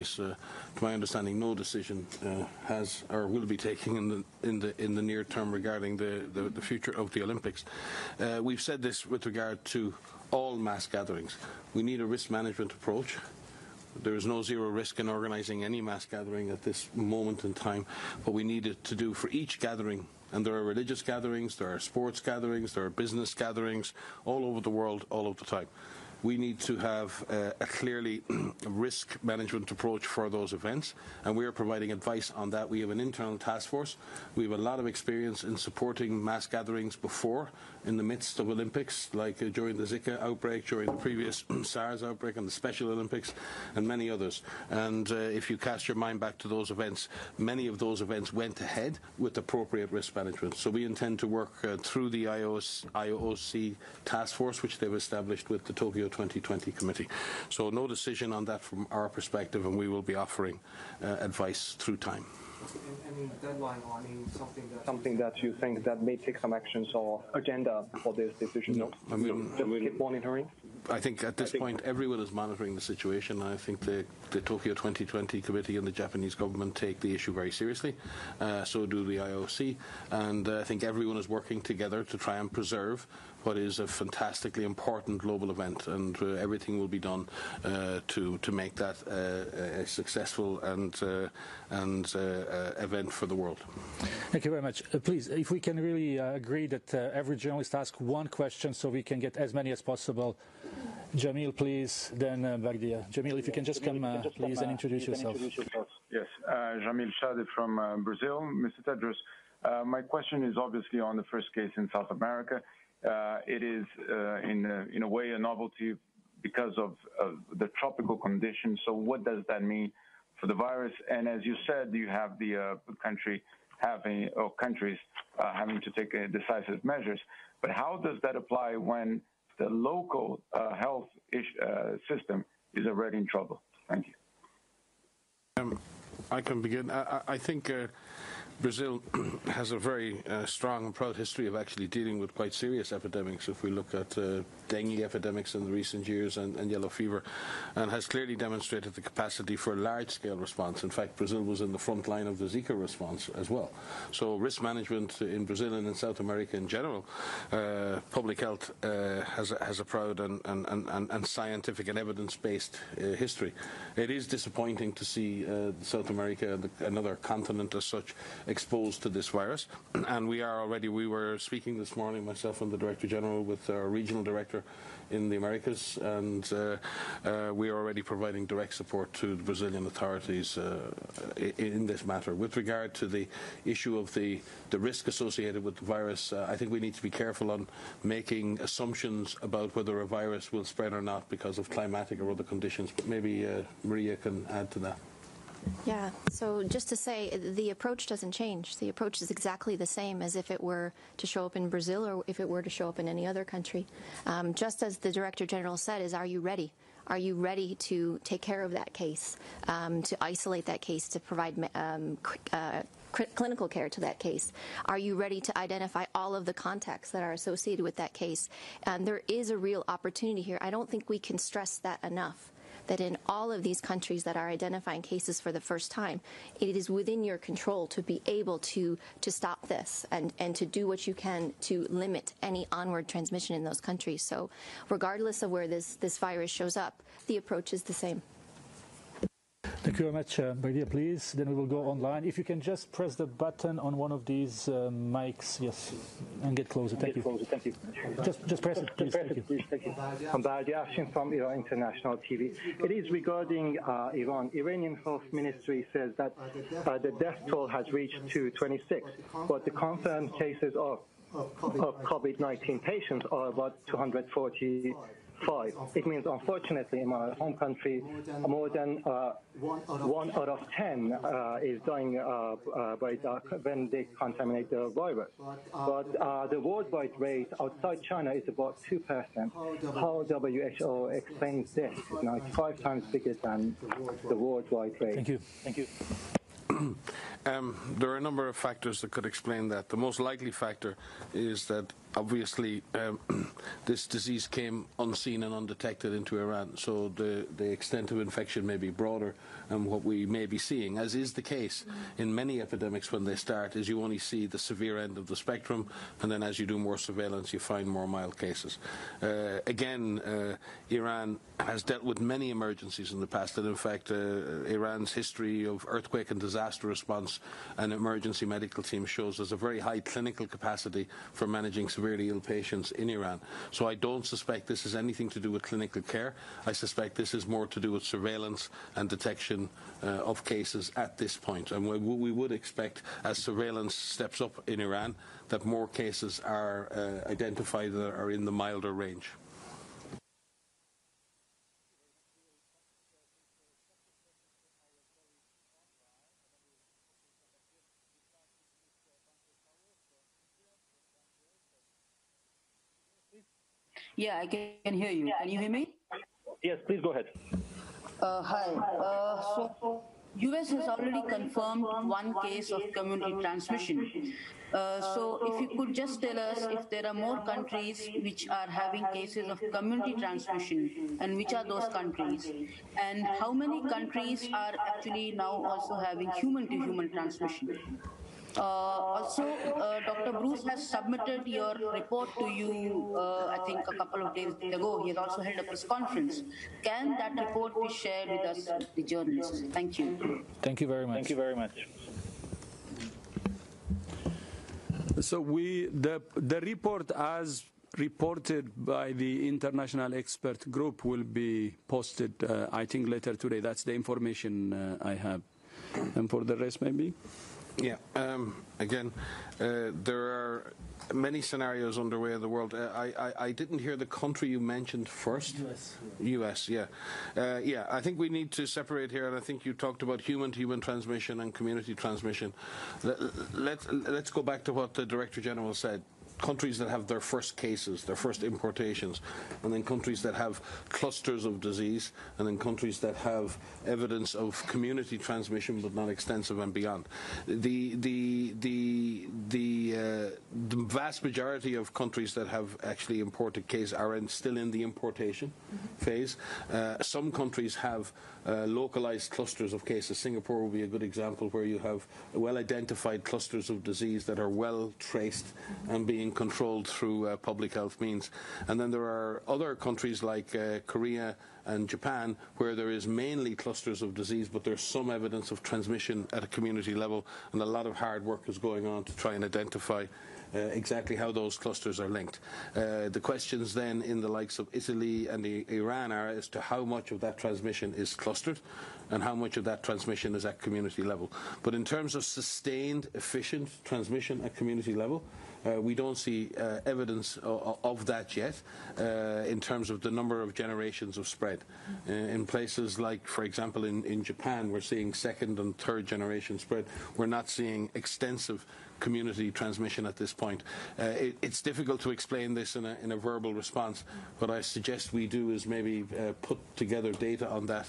To my understanding, no decision has or will be taken in the near term regarding the future of the Olympics. We've said this with regard to all mass gatherings. We need a risk management approach. There is no zero risk in organising any mass gathering at this moment in time. What we needed to do for each gathering, and there are religious gatherings, there are sports gatherings, there are business gatherings all over the world, all of the time. We need to have a clearly risk management approach for those events, and we are providing advice on that. We have an internal task force. We have a lot of experience in supporting mass gatherings before, in the midst of Olympics, like during the Zika outbreak, during the previous SARS outbreak, and the Special Olympics, and many others. And if you cast your mind back to those events, many of those events went ahead with appropriate risk management. So we intend to work through the IOC task force, which they've established with the Tokyo 2020 committee. So no decision on that from our perspective, and we will be offering advice through time. Any deadline or something that you think that may take some actions or agenda for this decision? No, I mean, keep monitoring. I think at this point everyone is monitoring the situation. I think the Tokyo 2020 committee and the Japanese government take the issue very seriously. So do the IOC, and I think everyone is working together to try and preserve what is a fantastically important global event, and everything will be done to make that a successful and event for the world. Thank you very much. Please, if we can really agree that every journalist asks one question so we can get as many as possible. Jamil, please, then Badia. Jamil, if you can just come, please, and introduce yourself. Yes, Jamil Chade from Brazil. Mr. Tedros, my question is obviously on the first case in South America. It is, in a way, a novelty because of the tropical conditions. So what does that mean for the virus? And as you said, you have the country having, or countries having to take decisive measures. But how does that apply when the local health system is already in trouble? Thank you. I can begin. I think Brazil has a very strong and proud history of actually dealing with quite serious epidemics, if we look at dengue epidemics in the recent years and yellow fever, and has clearly demonstrated the capacity for large-scale response. In fact, Brazil was in the front line of the Zika response as well. So risk management in Brazil and in South America in general, public health has a proud and scientific and evidence-based history. It is disappointing to see South America, another continent as such, exposed to this virus, and we were speaking this morning, myself and the Director General, with our regional director in the Americas, and we are already providing direct support to the Brazilian authorities in this matter. With regard to the issue of the risk associated with the virus, I think we need to be careful on making assumptions about whether a virus will spread or not because of climatic or other conditions, but maybe Maria can add to that. Yeah, so just to say, the approach doesn't change. The approach is exactly the same as if it were to show up in Brazil or if it were to show up in any other country. Just as the Director General said, is, are you ready? Are you ready to take care of that case, to isolate that case, to provide clinical care to that case? Are you ready to identify all of the contacts that are associated with that case? And there is a real opportunity here. I don't think we can stress that enough, that in all of these countries that are identifying cases for the first time, it is within your control to be able to stop this and to do what you can to limit any onward transmission in those countries. So regardless of where this virus shows up, the approach is the same. Thank you very much, Badia, please. Then we will go online. If you can just press the button on one of these mics, yes, and get closer. Thank you. Just press it, please. Thank you. I'm Badia Ashin from Iran International TV. It is regarding Iran. Iranian Health Ministry says that the death toll has reached 226, but the confirmed cases of COVID-19 patients are about 240. It means, unfortunately, in my home country, more than 1 out of 10 is dying when they contaminate the virus. But the worldwide rate outside China is about 2%. How WHO explains this? It's now 5 times bigger than the worldwide rate. Thank you. There are a number of factors that could explain that. The most likely factor is that Obviously, this disease came unseen and undetected into Iran, so the extent of infection may be broader than what we may be seeing, as is the case in many epidemics. When they start, is you only see the severe end of the spectrum, and then as you do more surveillance, you find more mild cases. Again, Iran has dealt with many emergencies in the past, and in fact, Iran's history of earthquake and disaster response and emergency medical team shows there's a very high clinical capacity for managing severely ill patients in Iran. So I don't suspect this is anything to do with clinical care. I suspect this is more to do with surveillance and detection of cases at this point. And we would expect, as surveillance steps up in Iran, that more cases are identified that are in the milder range. Yeah, I can hear you. Can you hear me? Yes, please go ahead. Hi. So, US has already confirmed one case of community transmission. So, if you could just tell us if there are more countries which are having cases of community transmission, and which are those countries, and how many countries are actually now also having human-to-human transmission? Also, Dr. Bruce has submitted your report to you, I think, a couple of days ago. He has also held a press conference. Can that report be shared with us, the journalists? Thank you. Thank you very much. Thank you very much. So the report, as reported by the international expert group, will be posted, I think, later today. That's the information I have. And for the rest, maybe? Yeah. Again, there are many scenarios underway in the world. I didn't hear the country you mentioned first. U.S. Yeah. Yeah. I think we need to separate here, and I think you talked about human-to-human transmission and community transmission. Let's go back to what the Director General said. Countries that have their first cases, their first importations, and then countries that have clusters of disease, and then countries that have evidence of community transmission but not extensive and beyond. The vast majority of countries that have actually imported cases are still in the importation phase. Some countries have localized clusters of cases. Singapore will be a good example, where you have well-identified clusters of disease that are well-traced and being controlled through public health means. And then there are other countries like Korea and Japan, where there is mainly clusters of disease, but there's some evidence of transmission at a community level, and a lot of hard work is going on to try and identify exactly how those clusters are linked. The questions then in the likes of Italy and Iran are as to how much of that transmission is clustered and how much of that transmission is at community level. But in terms of sustained, efficient transmission at community level, we don't see evidence of that yet in terms of the number of generations of spread. In places like, for example, in Japan, we're seeing second and third generation spread. We're not seeing extensive community transmission at this point. It's difficult to explain this in a verbal response. What I suggest we do is maybe put together data on that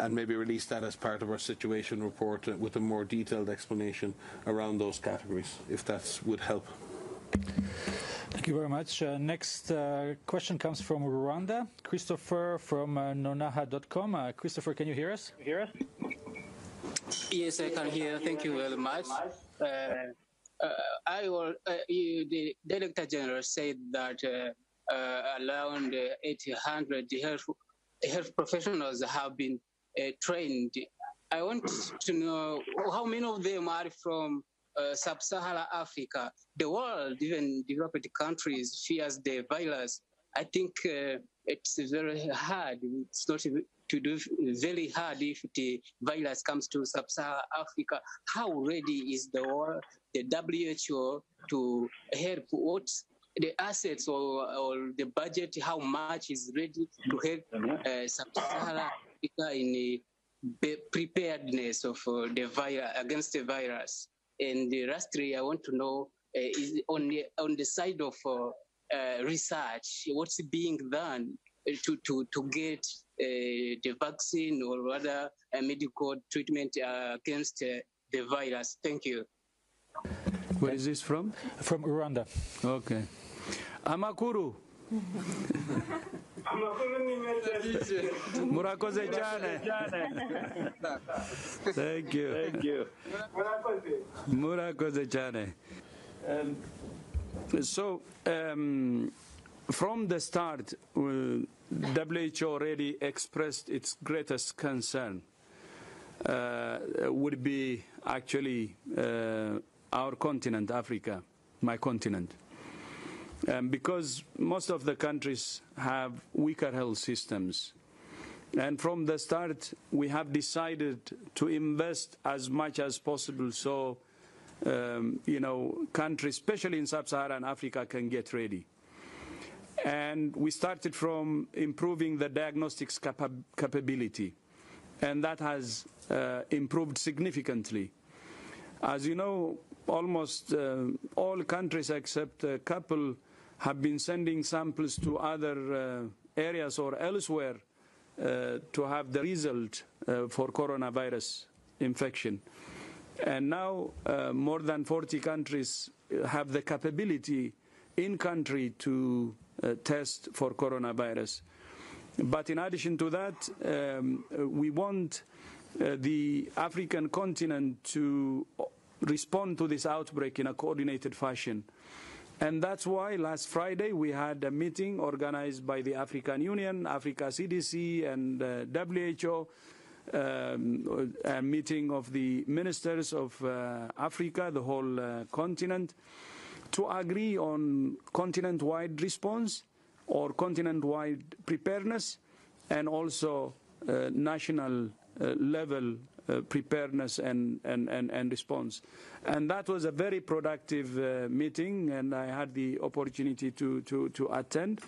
and maybe release that as part of our situation report with a more detailed explanation around those categories, if that would help. Thank you very much. Next question comes from Rwanda. Christopher from nonaha.com. Christopher, can you hear us? Yes, I can hear. Thank you very much. The Director General said that around 800 health professionals have been trained. I want to know how many of them are from sub-Saharan Africa. The world, even developed countries, fears the virus. I think it's very hard. It's not to do very hard if the virus comes to sub-Saharan Africa. How ready is the world, the WHO, to help? What the assets or the budget? How much is ready to help sub-Saharan Africa in the preparedness of the virus against the virus? And lastly, I want to know is on the side of research, what's being done to get the vaccine or other medical treatment against the virus? Thank you. Where is this from? From Rwanda. Okay. Amakuru. Murakoze chane. Thank you. Thank you. Murakoze chane. So, from the start, WHO already expressed its greatest concern would be actually our continent, Africa, my continent. Because most of the countries have weaker health systems. And from the start, we have decided to invest as much as possible so, countries, especially in sub-Saharan Africa, can get ready. And we started from improving the diagnostics capability. And that has improved significantly. As you know, almost all countries except a couple have been sending samples to other areas or elsewhere to have the result for coronavirus infection. And now more than 40 countries have the capability in country to test for coronavirus. But in addition to that, we want the African continent to respond to this outbreak in a coordinated fashion. And that's why last Friday we had a meeting organized by the African Union, Africa CDC, and WHO, a meeting of the ministers of Africa, the whole continent, to agree on continent-wide response or continent-wide preparedness, and also national level preparedness and response. And that was a very productive meeting, and I had the opportunity to attend.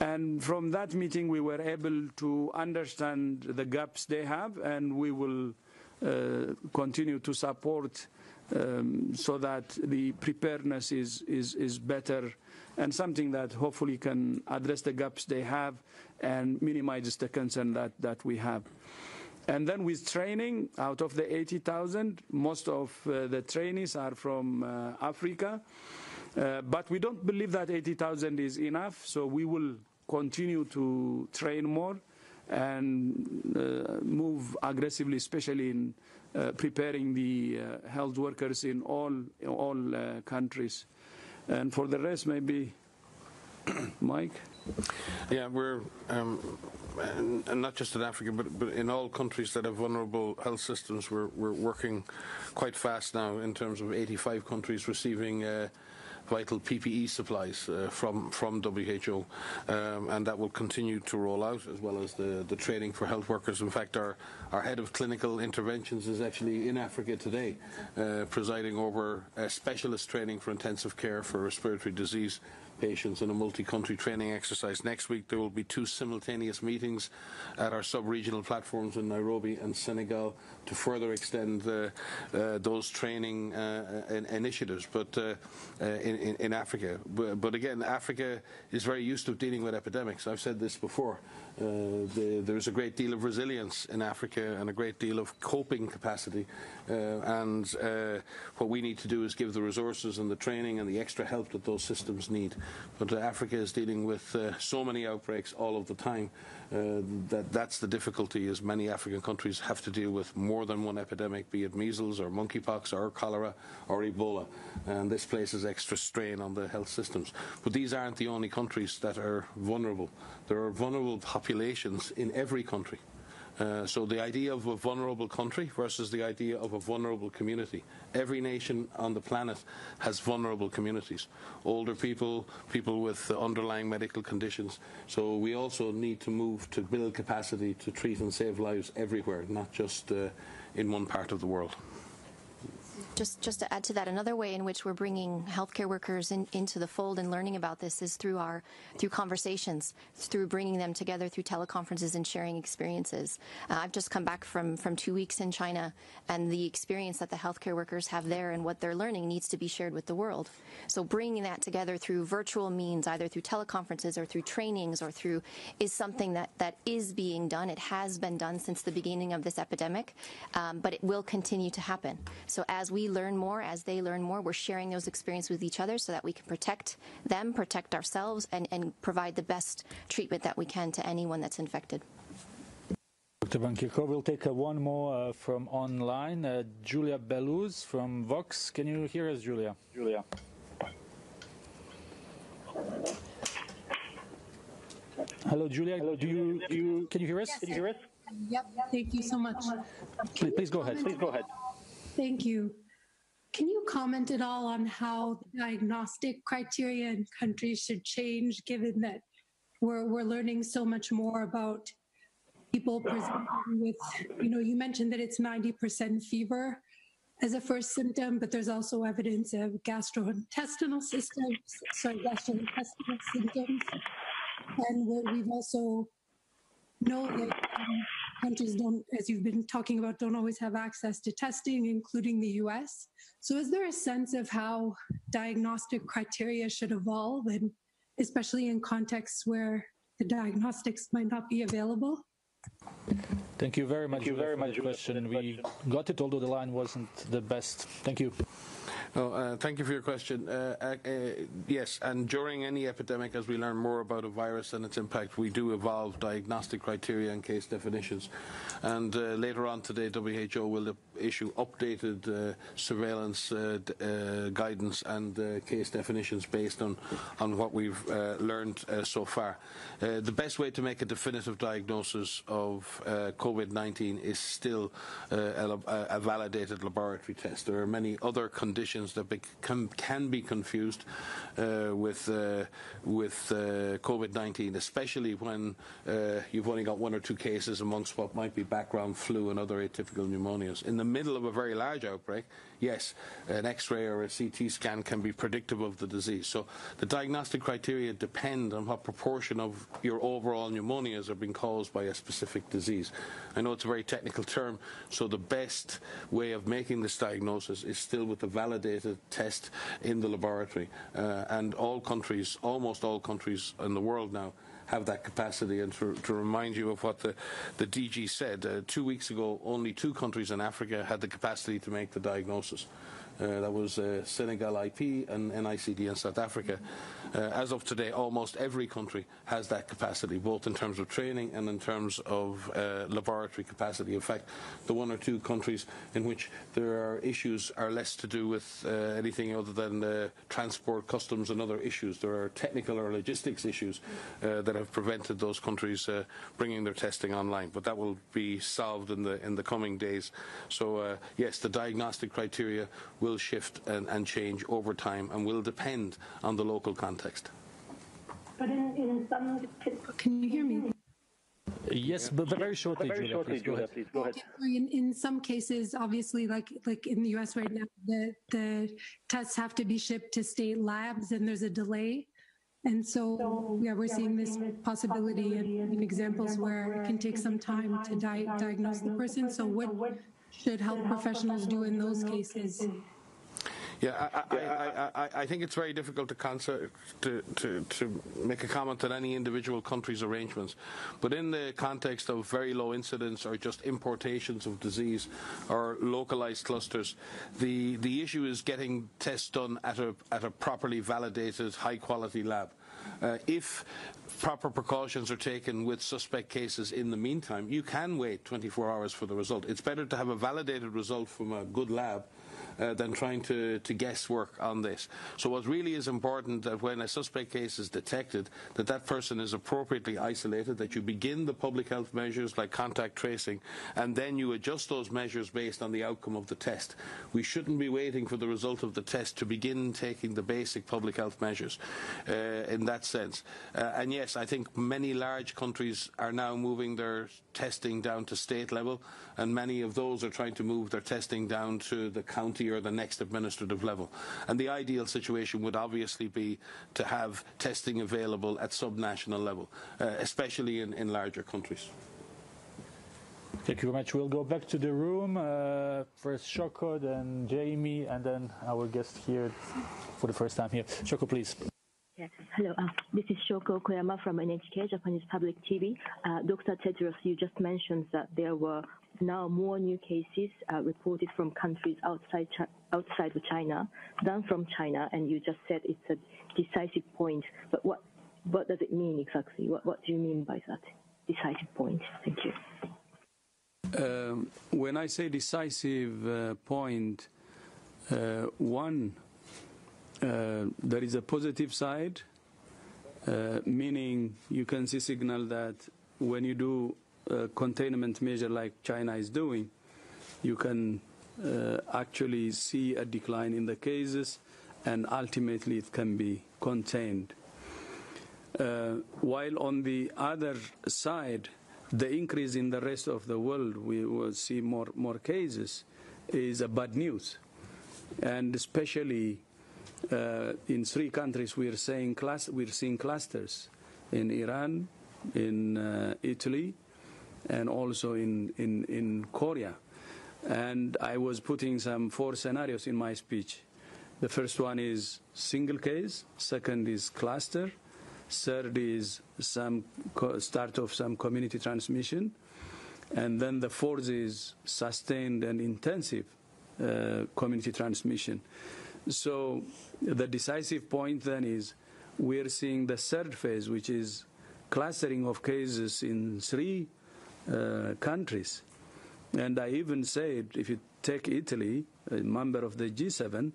And from that meeting, we were able to understand the gaps they have, and we will continue to support so that the preparedness is better, and something that hopefully can address the gaps they have and minimizes the concern that we have. And then with training, out of the 80,000, most of the trainees are from Africa. But we don't believe that 80,000 is enough, so we will continue to train more and move aggressively, especially in preparing the health workers in all countries. And for the rest, maybe Mike? Yeah, we're and not just in Africa, but in all countries that have vulnerable health systems, we're working quite fast now in terms of 85 countries receiving vital PPE supplies from WHO, and that will continue to roll out, as well as the training for health workers. In fact, our head of clinical interventions is actually in Africa today, presiding over specialist training for intensive care for respiratory disease patients in a multi-country training exercise. Next week there will be 2 simultaneous meetings at our sub-regional platforms in Nairobi and Senegal to further extend those training initiatives, but in Africa. But again, Africa is very used to dealing with epidemics. I've said this before. There's a great deal of resilience in Africa and a great deal of coping capacity, and what we need to do is give the resources and the training and the extra help that those systems need. But Africa is dealing with so many outbreaks all of the time that's the difficulty, is many African countries have to deal with more than one epidemic, be it measles or monkeypox or cholera or Ebola, and this places extra strain on the health systems. But these aren't the only countries that are vulnerable. There are vulnerable populations in every country. So the idea of a vulnerable country versus the idea of a vulnerable community. Every nation on the planet has vulnerable communities. Older people, people with underlying medical conditions. So we also need to move to build capacity to treat and save lives everywhere, not just in one part of the world. Just to add to that, another way in which we're bringing healthcare workers into the fold and learning about this is through conversations, through bringing them together through teleconferences and sharing experiences. I've just come back from 2 weeks in China, and the experience that the healthcare workers have there and what they're learning needs to be shared with the world. So bringing that together through virtual means, either through teleconferences or through trainings or through, is something that is being done. It has been done since the beginning of this epidemic, but it will continue to happen. So as we we learn more, as they learn more, we're sharing those experiences with each other so that we can protect them, protect ourselves, and provide the best treatment that we can to anyone that's infected. Dr. VanKerkhove, we'll take one more from online. Julia Belouz from Vox. Can you hear us, Julia? Julia. Hello, Julia. Hello, can you hear us? Yes. Can you hear us? Yep. Thank you so much. Please go ahead. Please go ahead. Thank you. Can you comment at all on how the diagnostic criteria in countries should change, given that we're learning so much more about people presenting with, you know, you mentioned that it's 90% fever as a first symptom, but there's also evidence of gastrointestinal symptoms. And we've also know that countries don't, as you've been talking about, don't always have access to testing, including the US. So is there a sense of how diagnostic criteria should evolve, and especially in contexts where the diagnostics might not be available? Thank you very much. Thank you very much for the question. We got it, although the line wasn't the best. Thank you. Oh, thank you for your question. Yes, and during any epidemic, as we learn more about a virus and its impact, we do evolve diagnostic criteria and case definitions. And later on today, WHO will issue updated surveillance guidance and case definitions based on what we've learned so far. The best way to make a definitive diagnosis of COVID-19 is still a validated laboratory test. There are many other conditions that can be confused with COVID-19, especially when you've only got one or two cases amongst what might be background flu and other atypical pneumonias. In the middle of a very large outbreak, yes, an X-ray or a CT scan can be predictive of the disease. So the diagnostic criteria depend on what proportion of your overall pneumonias are being caused by a specific disease. I know it's a very technical term, so the best way of making this diagnosis is still with the validated test in the laboratory, and all countries, almost all countries in the world now, have that capacity. And to remind you of what the DG said, 2 weeks ago, only two countries in Africa had the capacity to make the diagnosis. That was Senegal IP and NICD in South Africa. As of today, almost every country has that capacity, both in terms of training and in terms of laboratory capacity. In fact, the one or two countries in which there are issues are less to do with anything other than transport, customs, and other issues. There are technical or logistics issues that have prevented those countries bringing their testing online, but that will be solved in the coming days. So yes, the diagnostic criteria will shift and change over time and will depend on the local context. But in some... Can you hear me? Yes, but very shortly, Julia, please go ahead. In some cases, obviously, like in the US right now, the tests have to be shipped to state labs and there's a delay. And so, yeah, we're seeing this possibility in examples where it can take some time to diagnose the person. So what should health professionals do in those cases? Yeah, I think it's very difficult to make a comment on any individual country's arrangements. But in the context of very low incidence or just importations of disease or localized clusters, the issue is getting tests done at a properly validated, high-quality lab. If proper precautions are taken with suspect cases in the meantime, you can wait 24 hours for the result. It's better to have a validated result from a good lab than trying to guesswork on this. So what really is important, that when a suspect case is detected, that person is appropriately isolated, that you begin the public health measures like contact tracing, and then you adjust those measures based on the outcome of the test. We shouldn't be waiting for the result of the test to begin taking the basic public health measures in that sense. And yes, I think many large countries are now moving their testing down to state level, and many of those are trying to move their testing down to the county or the next administrative level. And the ideal situation would obviously be to have testing available at subnational level, especially in larger countries. Thank you very much. We'll go back to the room. First Shoko, then Jamie, and then our guest here for the first time here. Shoko, please. Yeah. Hello, this is Shoko Koyama from NHK, Japanese Public TV. Dr. Tedros, you just mentioned that there were now more new cases are reported from countries outside of China than from China, and you just said it's a decisive point. But what does it mean exactly? What do you mean by that decisive point? Thank you. When I say decisive point, there is a positive side, meaning you can see signal that when you do a containment measure like China is doing, you can actually see a decline in the cases, and ultimately it can be contained. While on the other side, the increase in the rest of the world, we will see more cases, is a bad news. And especially in three countries, we're seeing clusters, in Iran, in Italy, and also in Korea. And I was putting some four scenarios in my speech. The first one is single case, second is cluster, third is some start of some community transmission, and then the fourth is sustained and intensive community transmission. So the decisive point then is we're seeing the third phase, which is clustering of cases in three countries. And I even said, if you take Italy, a member of the G7,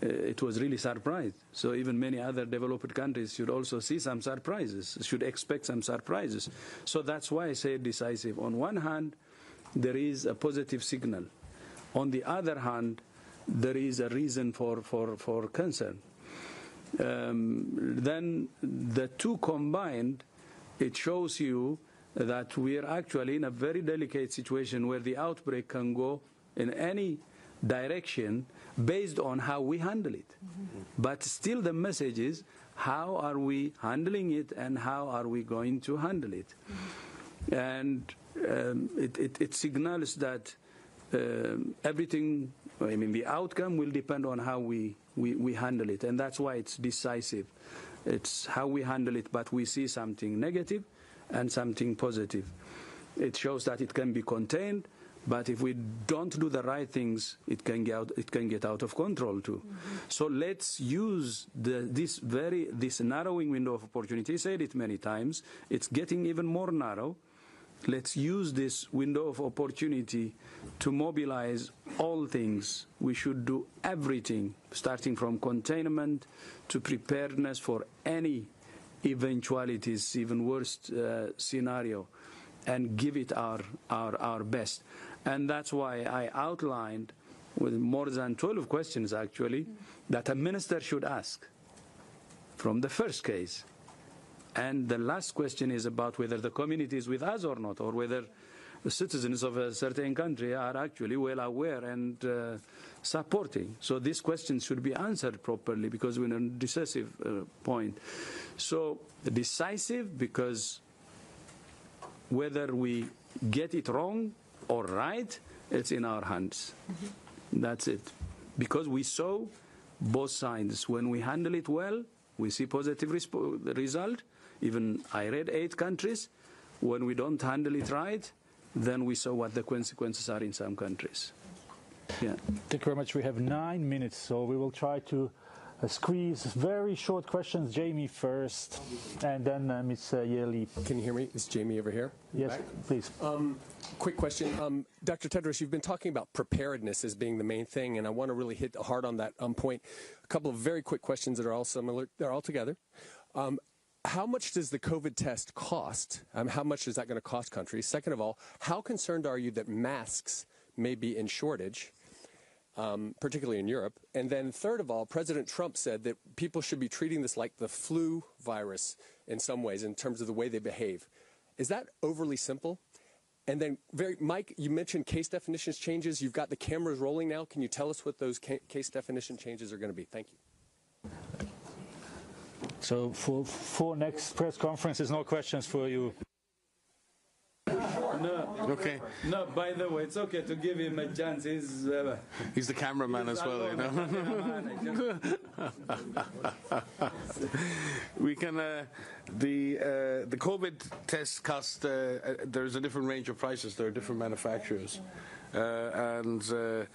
it was really surprised. So even many other developed countries should also see some surprises, should expect some surprises. So that's why I say decisive. On one hand, there is a positive signal. On the other hand, there is a reason for concern. Then the two combined, it shows you that we are actually in a very delicate situation where the outbreak can go in any direction based on how we handle it. Mm-hmm. But still the message is, how are we handling it and how are we going to handle it? Mm-hmm. And it signals that everything, I mean, the outcome will depend on how we handle it. And that's why it's decisive. It's how we handle it, but we see something negative and something positive. It shows that it can be contained, but if we don't do the right things, it can get out of control too. Mm-hmm. So let's use this narrowing window of opportunity. I said it many times. It's getting even more narrow. Let's use this window of opportunity to mobilize all things. We should do everything, starting from containment to preparedness for any eventualities, even worst scenario, and give it our best. And that's why I outlined, with more than 12 questions actually, that a minister should ask from the first case. And the last question is about whether the community is with us or not, or whether the citizens of a certain country are actually well aware and supporting. So these questions should be answered properly, because we're in a decisive point. So decisive, because whether we get it wrong or right, it's in our hands. Mm-hmm. That's it. Because we saw both sides. When we handle it well, we see positive result. Even I read 8 countries. When we don't handle it right, then we saw what the consequences are in some countries. Yeah. Thank you very much. We have 9 minutes, so we will try to squeeze very short questions. Jamie first, and then Ms. Yeli. Can you hear me? It's Jamie over here. Yes, please. Quick question. Dr. Tedros, you've been talking about preparedness as being the main thing, and I want to really hit hard on that point. A couple of very quick questions that are all similar. They're all together. How much does the COVID test cost? How much is that going to cost countries? Second of all, how concerned are you that masks may be in shortage? Particularly in Europe. And then third of all, President Trump said that people should be treating this like the flu virus in some ways, in terms of the way they behave. Is that overly simple? And then Mike, you mentioned case definitions changes. You've got the cameras rolling now. Can you tell us what those case definition changes are going to be? Thank you. So for next press conferences, no questions for you. No. Okay. No, by the way, it's okay to give him a chance. He's the cameraman as well, you know. We can the COVID test cost. There's a different range of prices. There are different manufacturers, but the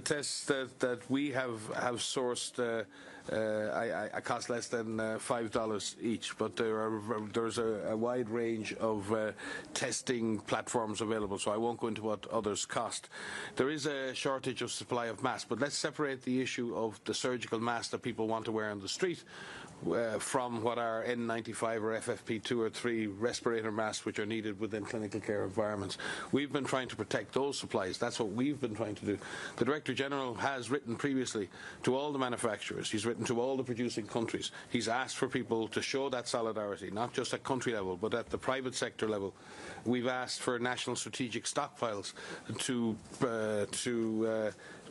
tests that we have sourced I cost less than $5 each. But there's a wide range of testing platforms available. So I won't go into what others cost. There is a shortage of supply of masks, but let's separate the issue of the surgical masks that people want to wear on the street from what are N95 or FFP2 or 3 respirator masks, which are needed within clinical care environments. We've been trying to protect those supplies. That's what we've been trying to do. The Director General has written previously to all the manufacturers. He's written to all the producing countries. He's asked for people to show that solidarity, not just at country level, but at the private sector level. We've asked for national strategic stockpiles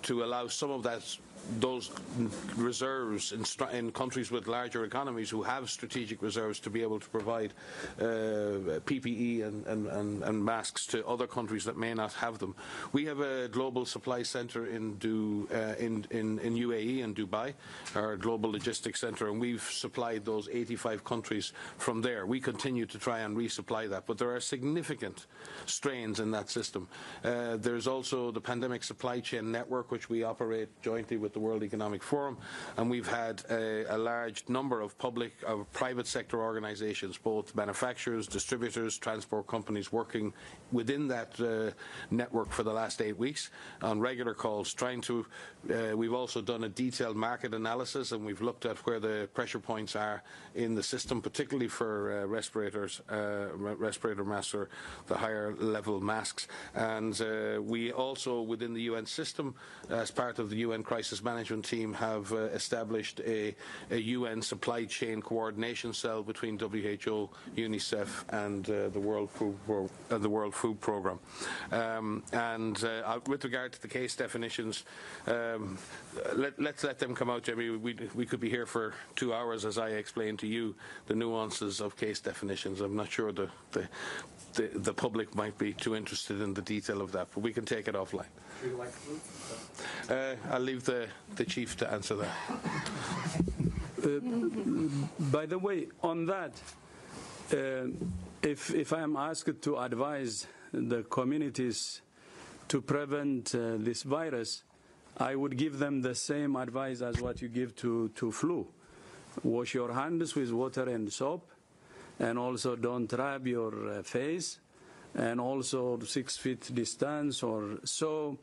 to allow some of those reserves in countries with larger economies who have strategic reserves to be able to provide PPE and masks to other countries that may not have them. We have a global supply center in UAE, in Dubai, our global logistics center, and we've supplied those 85 countries from there. We continue to try and resupply that, but there are significant strains in that system. There's also the pandemic supply chain network, which we operate jointly with the World Economic Forum, and we've had a large number of private sector organizations, both manufacturers, distributors, transport companies, working within that network for the last 8 weeks on regular calls, trying to we've also done a detailed market analysis, and we've looked at where the pressure points are in the system, particularly for respirator masks or the higher level masks. And we also, within the UN system, as part of the UN crisis management team, have established a UN supply chain coordination cell between WHO, UNICEF, and the World Food Programme. With regard to the case definitions, let's let them come out, Jamie. We could be here for 2 hours as I explain to you the nuances of case definitions. I'm not sure the public might be too interested in the detail of that, but we can take it offline. Would you like to? I'll leave the chief to answer that. By the way, on that, if I am asked to advise the communities to prevent this virus, I would give them the same advice as what you give to flu. Wash your hands with water and soap, and also don't rub your face, and also 6 feet distance or so.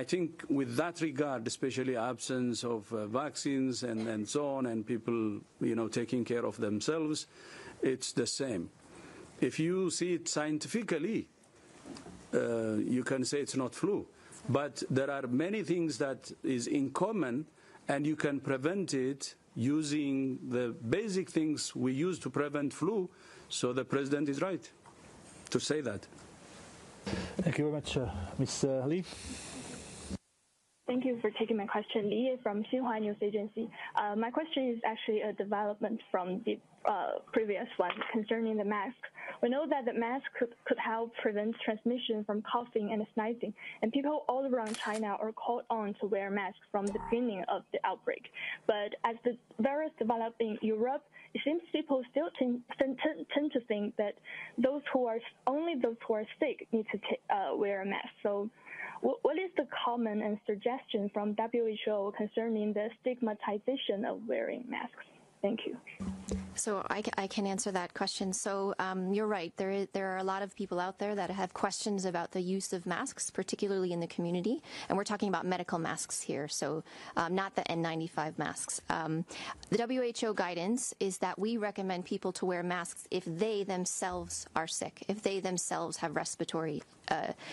I think with that regard, especially absence of vaccines and so on, and people, you know, taking care of themselves, it's the same. If you see it scientifically, you can say it's not flu. But there are many things that is in common, and you can prevent it using the basic things we use to prevent flu. So the president is right to say that. Thank you very much. Ms. Ali. Thank you for taking my question. Li from Xinhua News Agency. My question is actually a development from the previous one concerning the mask. We know that the mask could help prevent transmission from coughing and sneezing, and people all around China are called on to wear masks from the beginning of the outbreak. But as the virus developed in Europe, it seems people still tend to think that only those who are sick need to wear a mask. So what is the comment and suggestion from WHO concerning the stigmatization of wearing masks? Thank you. So I can answer that question. So you're right. There are a lot of people out there that have questions about the use of masks, particularly in the community. And we're talking about medical masks here, so not the N95 masks. The WHO guidance is that we recommend people to wear masks if they themselves are sick, if they themselves have respiratory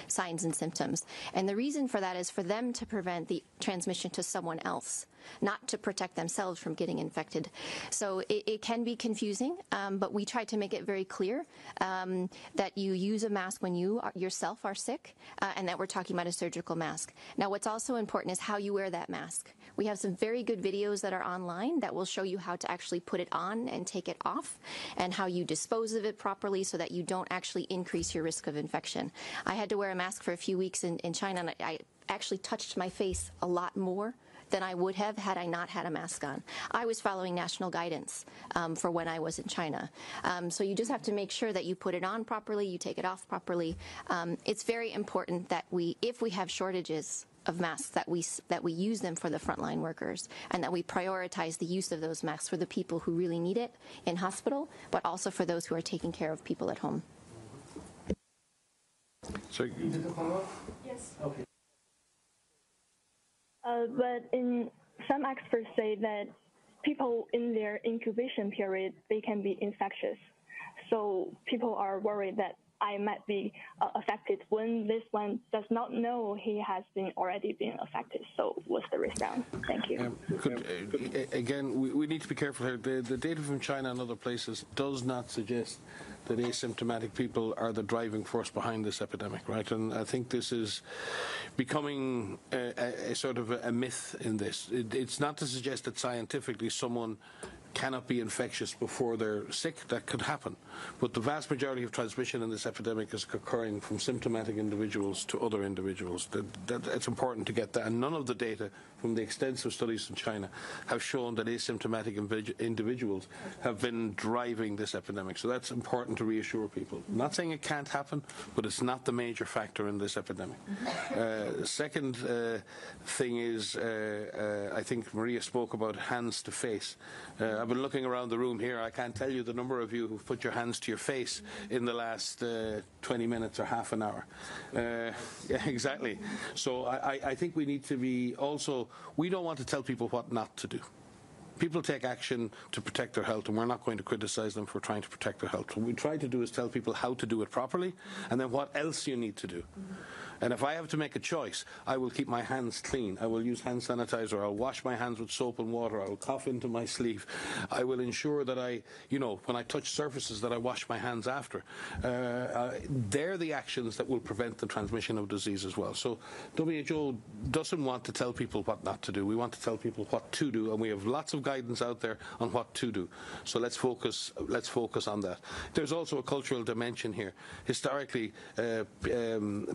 signs and symptoms. And the reason for that is for them to prevent the transmission to someone else, not to protect themselves from getting infected. So it can be confusing, but we try to make it very clear that you use a mask when you yourself are sick, and that we're talking about a surgical mask. Now, what's also important is how you wear that mask. We have some very good videos that are online that will show you how to actually put it on and take it off, and how you dispose of it properly so that you don't actually increase your risk of infection. I had to wear a mask for a few weeks in China, and I actually touched my face a lot more than I would have had I not had a mask on. I was following national guidance for when I was in China. So you just have to make sure that you put it on properly, you take it off properly. It's very important that we, if we have shortages of masks, that we use them for the frontline workers, and that we prioritize the use of those masks for the people who really need it in hospital, but also for those who are taking care of people at home. So, yes. Okay. But some experts say that people in their incubation period, they can be infectious. So people are worried that I might be affected when this one does not know he has been already been affected. So what's the response? Thank you. Again, we need to be careful here. The data from China and other places does not suggest that asymptomatic people are the driving force behind this epidemic, right? And I think this is becoming a sort of a myth in this. It's not to suggest that scientifically someone cannot be infectious before they're sick. That could happen. But the vast majority of transmission in this epidemic is occurring from symptomatic individuals to other individuals. It's important to get that. And none of the data from the extensive studies in China have shown that asymptomatic individuals have been driving this epidemic. So that's important to reassure people. I'm not saying it can't happen, but it's not the major factor in this epidemic. Second thing is, I think Maria spoke about hands to face. I've been looking around the room here. I can't tell you the number of you who've put your hands to your face in the last 20 minutes or half an hour. Yeah, exactly. So I think we need to be also, we don't want to tell people what not to do. People take action to protect their health, and we're not going to criticize them for trying to protect their health. What we try to do is tell people how to do it properly, and then what else you need to do. And if I have to make a choice, I will keep my hands clean. I will use hand sanitizer. I'll wash my hands with soap and water. I will cough into my sleeve. I will ensure that I, you know, when I touch surfaces, that I wash my hands after. They're the actions that will prevent the transmission of disease as well. So WHO doesn't want to tell people what not to do. We want to tell people what to do, and we have lots of guidance out there on what to do. So let's focus on that. There's also a cultural dimension here. Historically,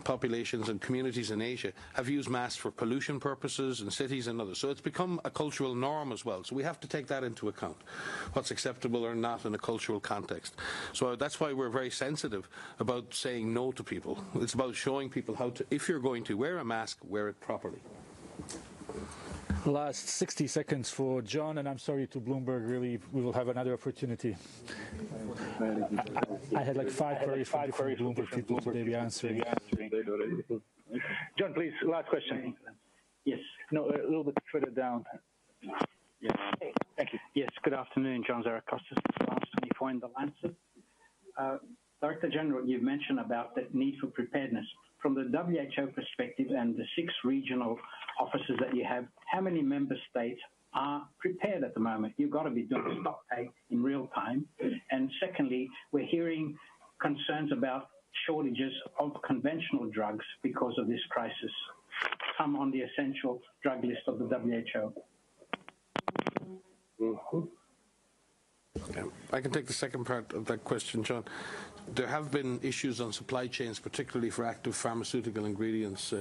populations and communities in Asia have used masks for pollution purposes in cities and others. So it's become a cultural norm as well. So we have to take that into account, what's acceptable or not in a cultural context. So that's why we're very sensitive about saying no to people. It's about showing people how to, if you're going to wear a mask, wear it properly. Last 60 seconds for John, and I'm sorry to Bloomberg, really, we will have another opportunity. I had like five queries from Bloomberg people today we are answering. John, please, last question. Yes, no, a little bit further down. Yes. Thank you. Yes, good afternoon, John Zaracostas, France 24 in The Lancet. Director General, you've mentioned about the need for preparedness. From the WHO perspective and the 6 regional offices that you have, how many member states are prepared at the moment? You've got to be doing stock take in real time. And secondly, we're hearing concerns about shortages of conventional drugs because of this crisis. Some on the essential drug list of the WHO. Okay. I can take the second part of that question, John. There have been issues on supply chains, particularly for active pharmaceutical ingredients,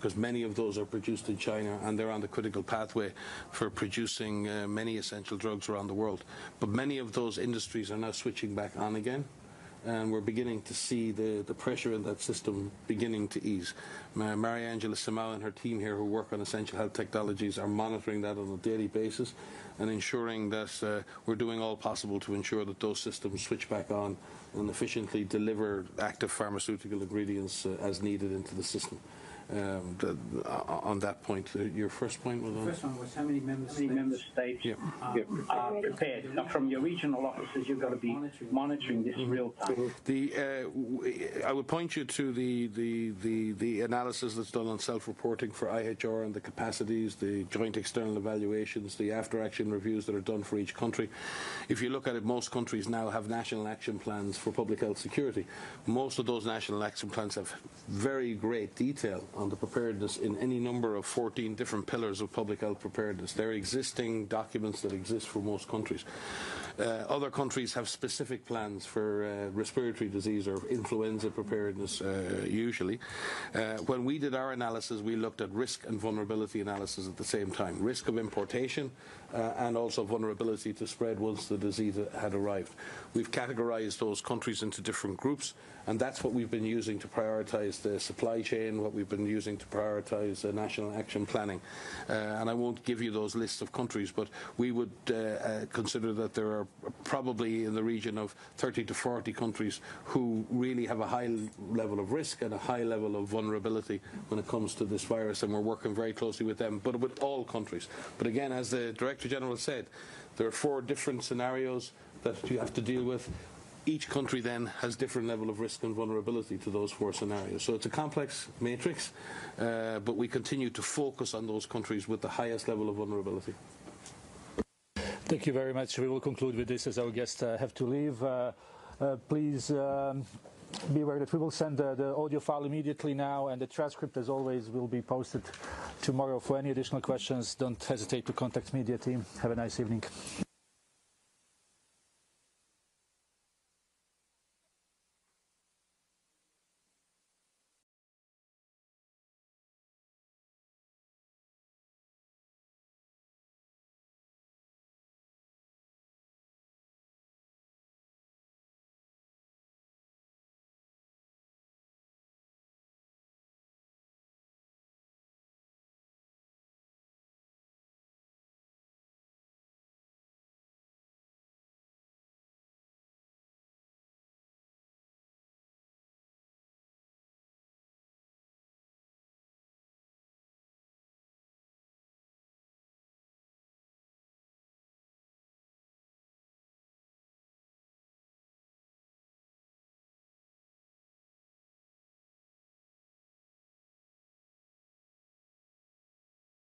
because many of those are produced in China, and they're on the critical pathway for producing many essential drugs around the world. But many of those industries are now switching back on again, and we're beginning to see the pressure in that system beginning to ease. Mariangela Simao and her team here who work on essential health technologies are monitoring that on a daily basis and ensuring that we're doing all possible to ensure that those systems switch back on and efficiently deliver active pharmaceutical ingredients as needed into the system. on that point. Your first point was on? The first one was how many member states are prepared. Now, from your regional offices, you've got to be monitoring this in real time. I would point you to the analysis that's done on self-reporting for IHR and the capacities, the joint external evaluations, the after-action reviews that are done for each country. If you look at it, most countries now have national action plans for public health security. Most of those national action plans have very great detail on the preparedness in any number of 14 different pillars of public health preparedness. They're existing documents that exist for most countries. Other countries have specific plans for respiratory disease or influenza preparedness, usually. When we did our analysis, we looked at risk and vulnerability analysis at the same time, risk of importation and also vulnerability to spread once the disease had arrived. We've categorized those countries into different groups, and that's what we've been using to prioritize the supply chain, what we've been using to prioritize national action planning. And I won't give you those lists of countries, but we would consider that there are probably in the region of 30 to 40 countries who really have a high level of risk and a high level of vulnerability when it comes to this virus, and we're working very closely with them, but with all countries. But again, as the Director General said, there are four different scenarios that you have to deal with. Each country then has different level of risk and vulnerability to those four scenarios. So it's a complex matrix, but we continue to focus on those countries with the highest level of vulnerability. Thank you very much. We will conclude with this as our guests have to leave. Please be aware that we will send the audio file immediately now, and the transcript, as always, will be posted tomorrow. For any additional questions, don't hesitate to contact media team. Have a nice evening.